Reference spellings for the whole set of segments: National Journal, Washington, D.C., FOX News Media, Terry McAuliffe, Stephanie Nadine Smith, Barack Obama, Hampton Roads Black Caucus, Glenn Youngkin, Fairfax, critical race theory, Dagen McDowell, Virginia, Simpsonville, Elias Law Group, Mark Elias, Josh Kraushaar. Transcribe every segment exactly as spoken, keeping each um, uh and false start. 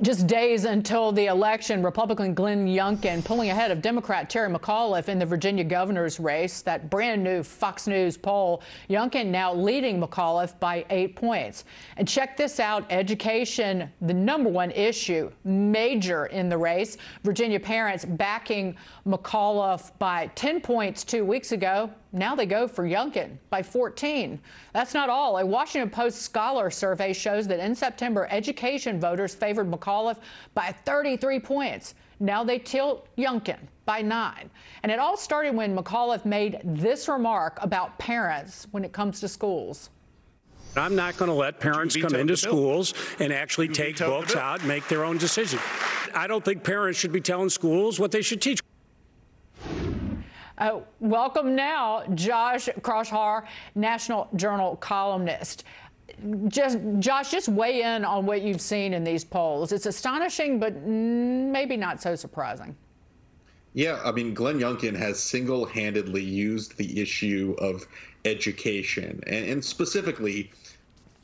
Just days until the election, Republican Glenn Youngkin pulling ahead of Democrat Terry McAuliffe in the Virginia governor's race. That brand new Fox News poll, Youngkin now leading McAuliffe by eight points. And check this out, education, the number one issue, major in the race. Virginia parents backing McAuliffe by ten points two weeks ago. Now they go for Youngkin by fourteen. That's not all. A Washington Post scholar survey shows that in September, education voters favored McAuliffe by thirty-three points. Now they tilt Youngkin by nine. And it all started when McAuliffe made this remark about parents when it comes to schools. I'm not going to let parents come into schools and actually take books out and make their own decision. I don't think parents should be telling schools what they should teach. Uh, welcome now, Josh Kraushaar, National Journal columnist. Just, Josh, just weigh in on what you've seen in these polls. It's astonishing, but maybe not so surprising. Yeah, I mean, Glenn Youngkin has single-handedly used the issue of education, and, and specifically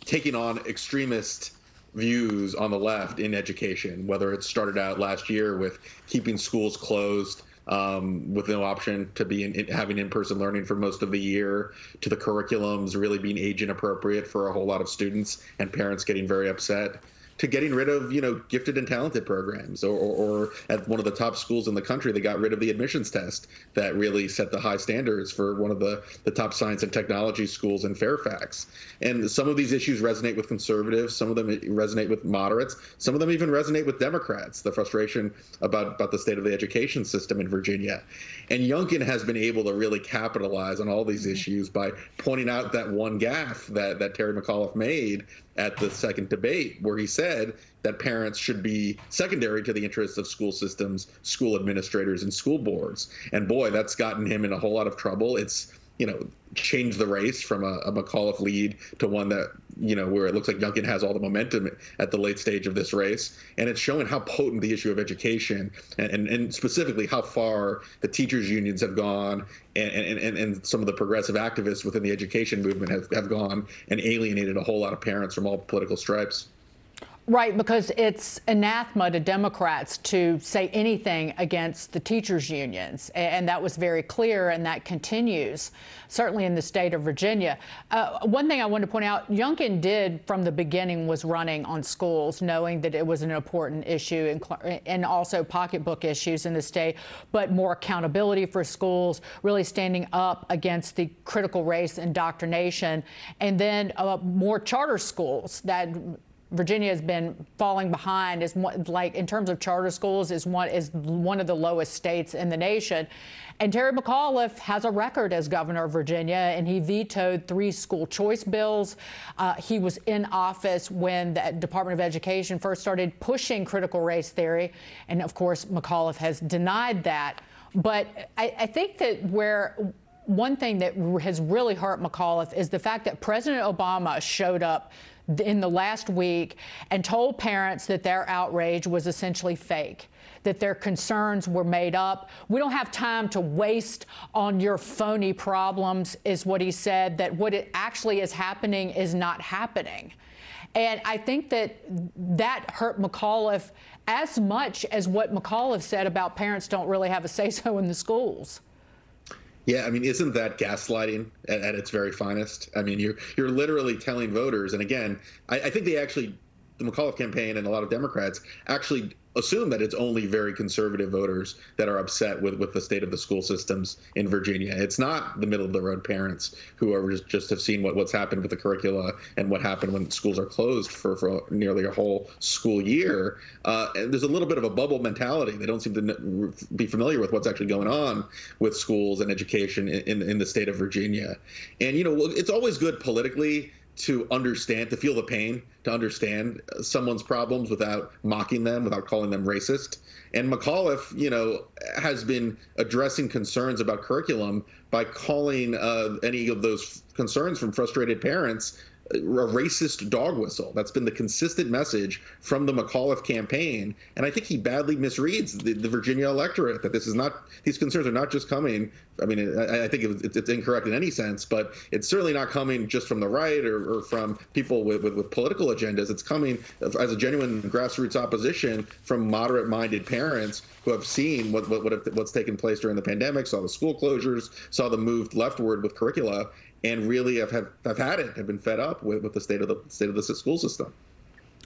taking on extremist views on the left in education, whether it started out last year with keeping schools closed, Um, with no option to be in, in, having in-person learning for most of the year, to the curriculums really being age inappropriate for a whole lot of students and parents getting very upset, to getting rid of, you know, gifted and talented programs, or, or, or at one of the top schools in the country, they got rid of the admissions test that really set the high standards for one of the, the top science and technology schools in Fairfax. And some of these issues resonate with conservatives, some of them resonate with moderates, some of them even resonate with Democrats, the frustration about, about the state of the education system in Virginia. And Youngkin has been able to really capitalize on all these issues by pointing out that one gaffe that, that Terry McAuliffe made at the second debate, where he said that parents should be secondary to the interests of school systems, school administrators, and school boards. And boy, that's gotten him in a whole lot of trouble. It's, you know, changed the race from a, a McAuliffe lead to one that, you know, where it looks like Youngkin has all the momentum at the late stage of this race. And it's showing how potent the issue of education and, and, and specifically how far the teachers unions have gone, and, and, and some of the progressive activists within the education movement have, have gone and alienated a whole lot of parents from all political stripes. Right, because it's anathema to Democrats to say anything against the teachers' unions, and that was very clear, and that continues, certainly in the state of Virginia. Uh, one thing I wanted to point out, Youngkin did from the beginning was running on schools, knowing that it was an important issue, and, and also pocketbook issues in the state, but more accountability for schools, really standing up against the critical race indoctrination, and then uh, more charter schools that Virginia has been falling behind, is one, like in terms of charter schools, is one is one of the lowest states in the nation. And Terry McAuliffe has a record as governor of Virginia, and he vetoed three school choice bills. Uh, he was in office when the Department of Education first started pushing critical race theory, and of course McAuliffe has denied that. But I, I think that where one thing that has really hurt McAuliffe is the fact that President Obama showed up in the last week and told parents that their outrage was essentially fake, that their concerns were made up. We don't have time to waste on your phony problems, is what he said, that what it actually is happening is not happening. And I think that that hurt McAuliffe as much as what McAuliffe said about parents don't really have a say-so in the schools. Yeah, I mean, isn't that gaslighting at, at its very finest? I mean, you're you're literally telling voters, and again, I, I think they actually, the McAuliffe campaign and a lot of Democrats actually assume that it's only very conservative voters that are upset with, with the state of the school systems in Virginia. It's not the middle-of-the-road parents who are just, just have seen what, what's happened with the curricula and what happened when schools are closed for, for nearly a whole school year. Uh, and there's a little bit of a bubble mentality. They don't seem to be familiar with what's actually going on with schools and education in, in, in the state of Virginia. And, you know, it's always good politically to understand, to feel the pain, to understand someone's problems without mocking them, without calling them racist. And McAuliffe, you know, has been addressing concerns about curriculum by calling uh, any of those concerns from frustrated parents a racist dog whistle. That's been the consistent message from the McAuliffe campaign. And I think he badly misreads the, the Virginia electorate, that this is not, these concerns are not just coming. I mean, I, I think it, it's incorrect in any sense, but it's certainly not coming just from the right or, or from people with, with, with political agendas. It's coming as a genuine grassroots opposition from moderate-minded parents who have seen what, what, what what's taken place during the pandemic, saw the school closures, saw the move leftward with curricula, and really have, have, have had it, have been fed up with, with the state of the state of the school system.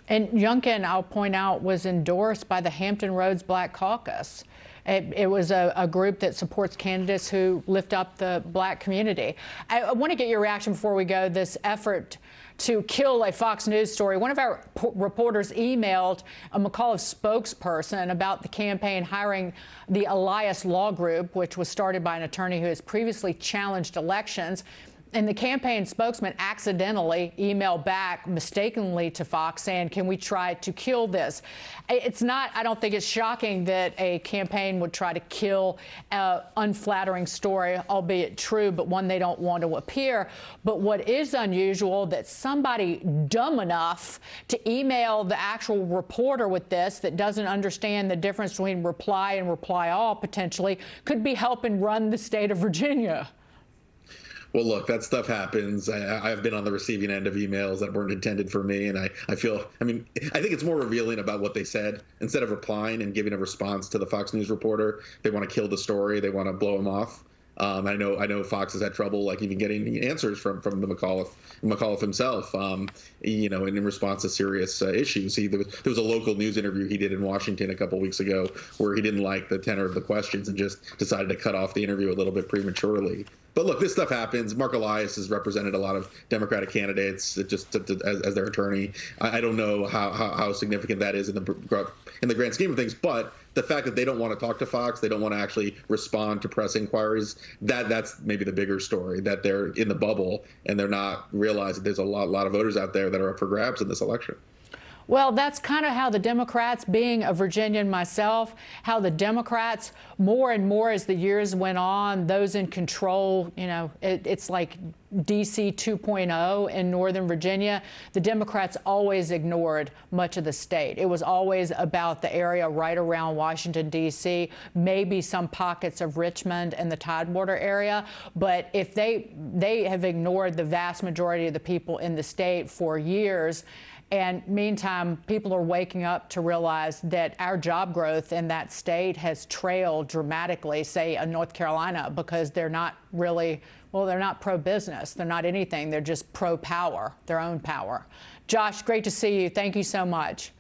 And Youngkin, I'll point out, was endorsed by the Hampton Roads Black Caucus. It, it was a, a group that supports candidates who lift up the black community. I, I want to get your reaction before we go, this effort to kill a Fox News story. One of our reporters emailed a McAuliffe spokesperson about the campaign hiring the Elias Law Group, which was started by an attorney who has previously challenged elections. And the campaign spokesman accidentally emailed back mistakenly to Fox saying, can we try to kill this? It's not, I don't think it's shocking that a campaign would try to kill an unflattering story, albeit true, but one they don't want to appear. But what is unusual that somebody dumb enough to email the actual reporter with this that doesn't understand the difference between reply and reply all potentially could be helping run the state of Virginia. Well, look, that stuff happens. I, I've been on the receiving end of emails that weren't intended for me, and I, I feel, I mean, I think it's more revealing about what they said. Instead of replying and giving a response to the Fox News reporter, they want to kill the story. They want to blow him off. Um, I know I know Fox has had trouble, like, even getting answers from, from the McAuliffe, McAuliffe himself, um, you know, in, in response to serious uh, issues. He, there, was, there was a local news interview he did in Washington a couple weeks ago where he didn't like the tenor of the questions and just decided to cut off the interview a little bit prematurely. But look, this stuff happens. Mark Elias has represented a lot of Democratic candidates just to, to, as, as their attorney. I, I don't know how, how, how significant that is in the in the grand scheme of things, but the fact that they don't want to talk to Fox, they don't want to actually respond to press inquiries, that that's maybe the bigger story, that they're in the bubble and they're not realizing there's a lot, lot of voters out there that are up for grabs in this election. Well, that's kind of how the Democrats, being a Virginian myself, how the Democrats more and more as the years went on, those in control, you know, it, it's like D C two point oh in Northern Virginia. The Democrats always ignored much of the state. It was always about the area right around Washington, D C, maybe some pockets of Richmond and the Tidewater area. But if they, they have ignored the vast majority of the people in the state for years. And meantime, people are waking up to realize that our job growth in that state has trailed dramatically, say, in North Carolina, because they're not really, well, they're not pro-business. They're not anything. They're just pro-power, their own power. Josh, great to see you. Thank you so much.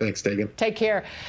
Thanks, Dagen. Take care.